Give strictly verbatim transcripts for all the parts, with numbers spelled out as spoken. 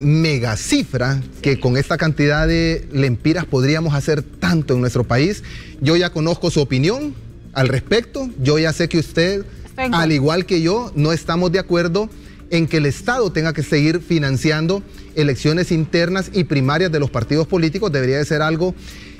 mega cifra que con esta cantidad de lempiras podríamos hacer tanto en nuestro país. Yo ya conozco su opinión al respecto, yo ya sé que usted, al igual que yo, no estamos de acuerdo en que el Estado tenga que seguir financiando elecciones internas y primarias de los partidos políticos. Debería de ser algo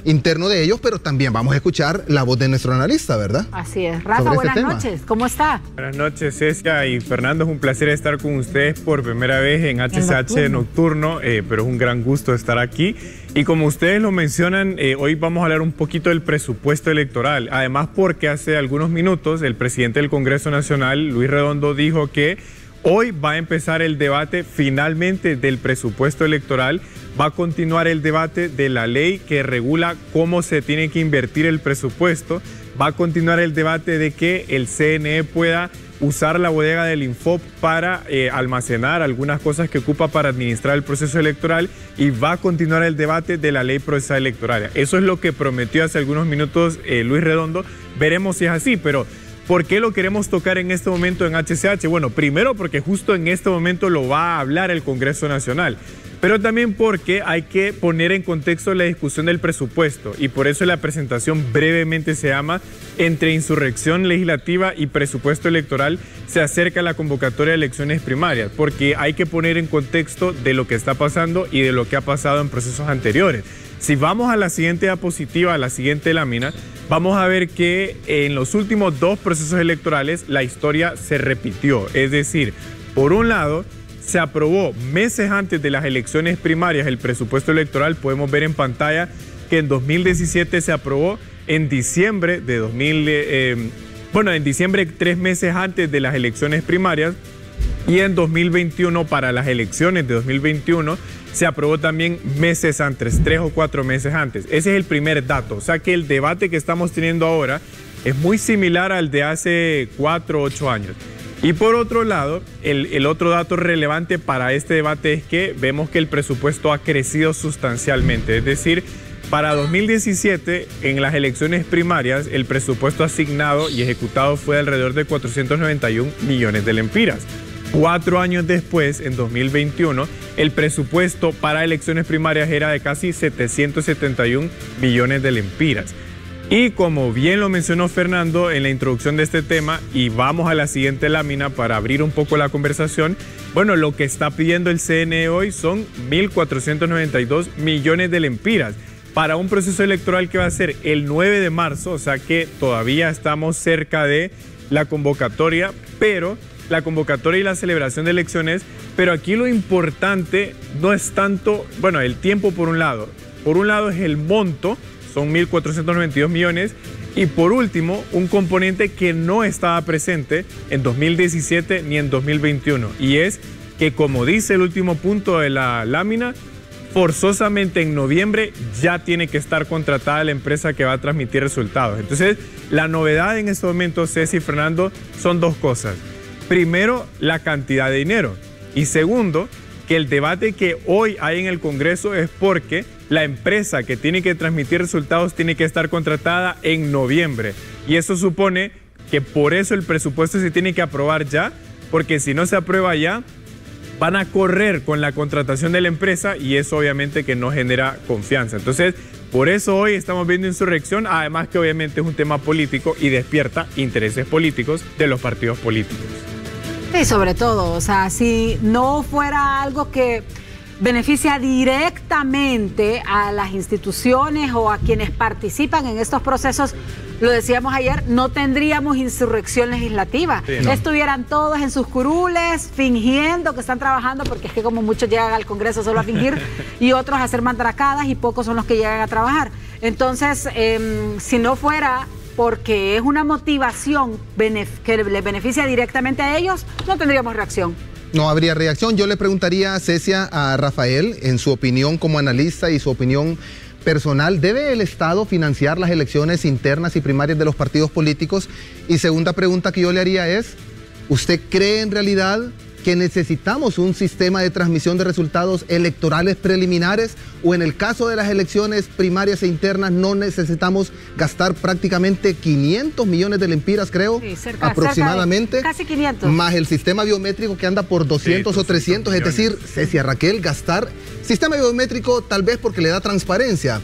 interno de ellos, pero también vamos a escuchar la voz de nuestro analista, ¿verdad? Así es. Rafa, buenas noches. ¿Cómo está? Buenas noches, César y Fernando. Es un placer estar con ustedes por primera vez en H C H Nocturno, eh, pero es un gran gusto estar aquí. Y como ustedes lo mencionan, eh, hoy vamos a hablar un poquito del presupuesto electoral. Además, porque hace algunos minutos el presidente del Congreso Nacional, Luis Redondo, dijo que hoy va a empezar el debate finalmente del presupuesto electoral, va a continuar el debate de la ley que regula cómo se tiene que invertir el presupuesto, va a continuar el debate de que el C N E pueda usar la bodega del Infop para eh, almacenar algunas cosas que ocupa para administrar el proceso electoral, y va a continuar el debate de la ley procesal electoral. Eso es lo que prometió hace algunos minutos eh, Luis Redondo. Veremos si es así, pero ¿por qué lo queremos tocar en este momento en H C H? Bueno, primero porque justo en este momento lo va a hablar el Congreso Nacional, pero también porque hay que poner en contexto la discusión del presupuesto, y por eso la presentación brevemente se llama Entre insurrección legislativa y presupuesto electoral se acerca la convocatoria de elecciones primarias, porque hay que poner en contexto de lo que está pasando y de lo que ha pasado en procesos anteriores. Si vamos a la siguiente diapositiva, a la siguiente lámina, vamos a ver que en los últimos dos procesos electorales la historia se repitió. Es decir, por un lado, se aprobó meses antes de las elecciones primarias el presupuesto electoral. Podemos ver en pantalla que en dos mil diecisiete se aprobó en diciembre de dos mil... Eh, bueno, en diciembre, tres meses antes de las elecciones primarias. Y en dos mil veintiuno, para las elecciones de dos mil veintiuno, se aprobó también meses antes, tres o cuatro meses antes. Ese es el primer dato. O sea que el debate que estamos teniendo ahora es muy similar al de hace cuatro o ocho años. Y por otro lado, el, el otro dato relevante para este debate es que vemos que el presupuesto ha crecido sustancialmente. Es decir, para dos mil diecisiete, en las elecciones primarias, el presupuesto asignado y ejecutado fue de alrededor de cuatrocientos noventa y un millones de lempiras. Cuatro años después, en dos mil veintiuno, el presupuesto para elecciones primarias era de casi setecientos setenta y un millones de lempiras. Y como bien lo mencionó Fernando en la introducción de este tema, y vamos a la siguiente lámina para abrir un poco la conversación, bueno, lo que está pidiendo el C N E hoy son mil cuatrocientos noventa y dos millones de lempiras para un proceso electoral que va a ser el nueve de marzo, o sea que todavía estamos cerca de la convocatoria, pero la convocatoria y la celebración de elecciones, pero aquí lo importante no es tanto, bueno, el tiempo por un lado, por un lado es el monto, son mil cuatrocientos noventa y dos millones, y por último, un componente que no estaba presente en dos mil diecisiete ni en dos mil veintiuno, y es que, como dice el último punto de la lámina, forzosamente en noviembre ya tiene que estar contratada la empresa que va a transmitir resultados. Entonces, la novedad en este momento, Ceci y Fernando, son dos cosas. Primero, la cantidad de dinero. Y segundo, que el debate que hoy hay en el Congreso es porque la empresa que tiene que transmitir resultados tiene que estar contratada en noviembre. Y eso supone que por eso el presupuesto se tiene que aprobar ya, porque si no se aprueba ya, van a correr con la contratación de la empresa, y eso obviamente que no genera confianza. Entonces, por eso hoy estamos viendo insurrección, además que obviamente es un tema político y despierta intereses políticos de los partidos políticos. Sí, sobre todo, o sea, si no fuera algo que beneficia directamente a las instituciones o a quienes participan en estos procesos, lo decíamos ayer, no tendríamos insurrección legislativa. Sí, ¿no? Estuvieran todos en sus curules fingiendo que están trabajando, porque es que como muchos llegan al Congreso solo a fingir y otros a hacer mandracadas, y pocos son los que llegan a trabajar. Entonces, eh, si no fuera porque es una motivación que le beneficia directamente a ellos, no tendríamos reacción. No habría reacción. Yo le preguntaría, Cecia, a Rafael, en su opinión como analista y su opinión personal, ¿debe el Estado financiar las elecciones internas y primarias de los partidos políticos? Y segunda pregunta que yo le haría es, ¿usted cree en realidad que necesitamos un sistema de transmisión de resultados electorales preliminares, o en el caso de las elecciones primarias e internas no necesitamos gastar prácticamente quinientos millones de lempiras, creo, sí, cerca, aproximadamente, cerca de, casi quinientos, más el sistema biométrico que anda por doscientos sí, o trescientos, es decir, Cecia Raquel, gastar sistema biométrico tal vez porque le da transparencia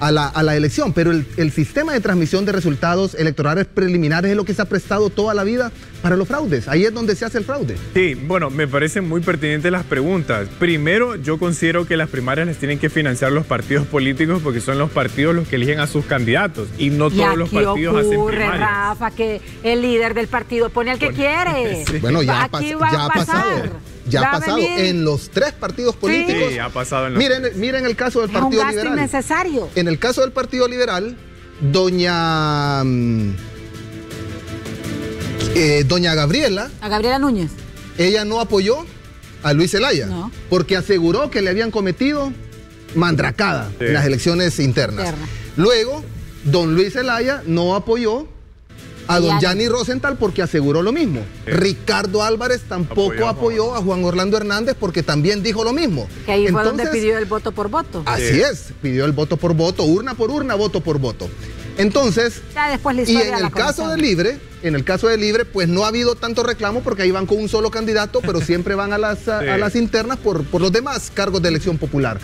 A la, a la elección, pero el, el sistema de transmisión de resultados electorales preliminares es lo que se ha prestado toda la vida para los fraudes. Ahí es donde se hace el fraude. Sí, bueno, me parecen muy pertinentes las preguntas. Primero, yo considero que las primarias las tienen que financiar los partidos políticos, porque son los partidos los que eligen a sus candidatos, y no todos y los partidos ocurre, hacen primarias. Rafa, que el líder del partido pone al que bueno, quiere. Sí. Bueno, ya ha pasado. pasado. Ya ha pasado en los tres partidos políticos. Sí, ha pasado en los miren, tres. Miren el caso del Partido Liberal. Es un gasto innecesario. En el caso del Partido Liberal, doña, eh, doña Gabriela... A Gabriela Núñez. Ella no apoyó a Luis Zelaya, no, porque aseguró que le habían cometido mandracada, sí, en las elecciones internas. Interna. Luego, don Luis Zelaya no apoyó a don Yani Rosenthal porque aseguró lo mismo. Sí. Ricardo Álvarez tampoco apoyó a Juan Orlando Hernández porque también dijo lo mismo. Que ahí Entonces, fue donde pidió el voto por voto. Así sí. es, pidió el voto por voto, urna por urna, voto por voto. Entonces, ya después la y en el caso de Libre, en el caso de Libre, pues no ha habido tanto reclamo porque ahí van con un solo candidato, pero siempre van a las, a, sí. a las internas por, por los demás cargos de elección popular.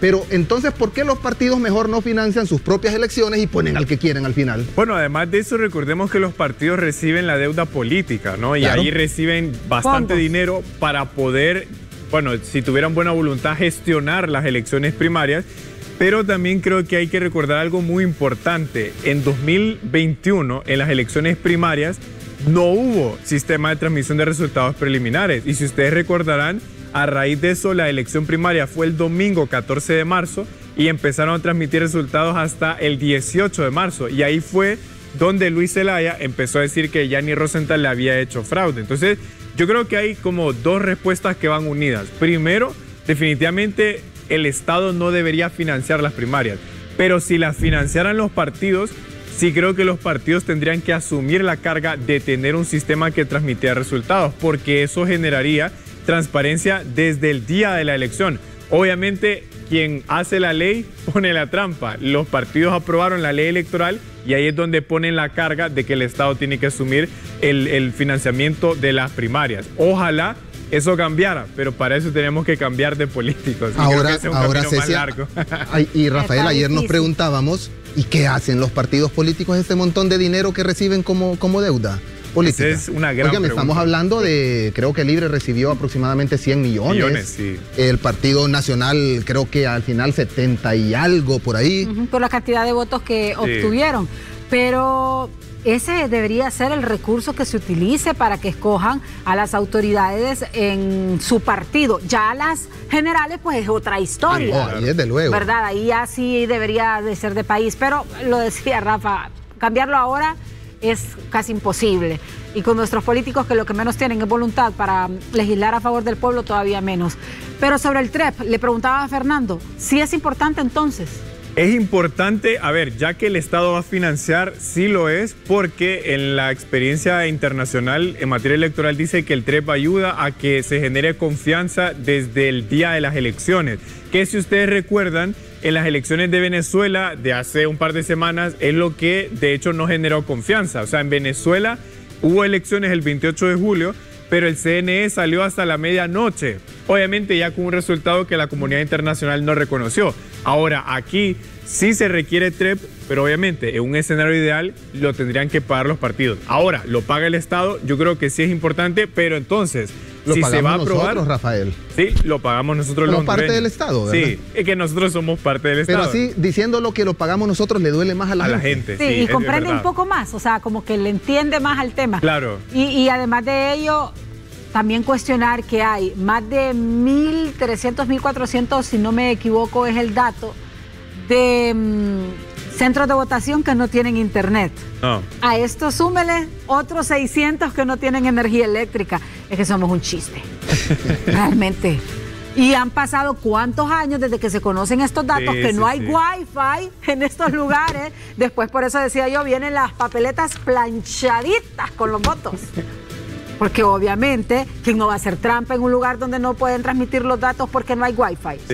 Pero entonces, ¿por qué los partidos mejor no financian sus propias elecciones y ponen al que quieren al final? Bueno, además de eso, recordemos que los partidos reciben la deuda política, ¿no? Y claro, ahí reciben bastante ¿Cuánto? dinero para poder, bueno, si tuvieran buena voluntad, gestionar las elecciones primarias. Pero también creo que hay que recordar algo muy importante. En dos mil veintiuno, en las elecciones primarias, no hubo sistema de transmisión de resultados preliminares. Y si ustedes recordarán, a raíz de eso, la elección primaria fue el domingo catorce de marzo y empezaron a transmitir resultados hasta el dieciocho de marzo. Y ahí fue donde Luis Zelaya empezó a decir que Yani Rosenthal le había hecho fraude. Entonces, yo creo que hay como dos respuestas que van unidas. Primero, definitivamente el Estado no debería financiar las primarias, pero si las financiaran los partidos, sí creo que los partidos tendrían que asumir la carga de tener un sistema que transmitiera resultados, porque eso generaría transparencia desde el día de la elección. Obviamente, quien hace la ley pone la trampa. Los partidos aprobaron la ley electoral y ahí es donde ponen la carga de que el Estado tiene que asumir el, el financiamiento de las primarias. Ojalá eso cambiara, pero para eso tenemos que cambiar de políticos. Y ahora, ahora Cecia, ay, y Rafael, ayer nos preguntábamos, ¿y qué hacen los partidos políticos este montón de dinero que reciben como, como deuda? Esa es una gran Oigan, pregunta. Estamos hablando de, creo que Libre recibió aproximadamente cien millones. millones sí. El Partido Nacional, creo que al final setenta y algo por ahí. Uh-huh, por la cantidad de votos que sí. obtuvieron. Pero ese debería ser el recurso que se utilice para que escojan a las autoridades en su partido. Ya las generales, pues es otra historia. Ahí, desde luego. ¿Verdad? Ahí así debería de ser de país. Pero lo decía Rafa, cambiarlo ahora es casi imposible, y con nuestros políticos que lo que menos tienen es voluntad para legislar a favor del pueblo, todavía menos. Pero sobre el T R E P, le preguntaba a Fernando, ¿sí es importante entonces? Es importante, a ver, ya que el Estado va a financiar, sí lo es, porque en la experiencia internacional en materia electoral dice que el T R E P ayuda a que se genere confianza desde el día de las elecciones, que si ustedes recuerdan, en las elecciones de Venezuela de hace un par de semanas es lo que de hecho no generó confianza. O sea, en Venezuela hubo elecciones el veintiocho de julio, pero el C N E salió hasta la medianoche. Obviamente ya con un resultado que la comunidad internacional no reconoció. Ahora, aquí sí se requiere T R E P, pero obviamente en un escenario ideal lo tendrían que pagar los partidos. Ahora, lo paga el Estado, yo creo que sí es importante, pero entonces, Lo si pagamos se va a aprobar, nosotros, Rafael. Sí, lo pagamos nosotros los hondureños. Somos parte del Estado, ¿verdad? Sí, es que nosotros somos parte del Estado. Pero así, diciendo lo que lo pagamos nosotros, le duele más a la a gente. la gente. Sí, sí, y comprende un poco más, o sea, como que le entiende más al tema. Claro. Y, y además de ello, también cuestionar que hay más de mil trescientos, mil cuatrocientos, si no me equivoco, es el dato, de mmm, centros de votación que no tienen internet. No. A esto súmele otros seiscientos que no tienen energía eléctrica. Es que somos un chiste, realmente. Y han pasado cuántos años desde que se conocen estos datos, sí, que no sí, hay sí. wifi en estos lugares. Después, por eso decía yo, vienen las papeletas planchaditas con los votos. Porque obviamente, ¿quién no va a hacer trampa en un lugar donde no pueden transmitir los datos porque no hay wifi? Sí.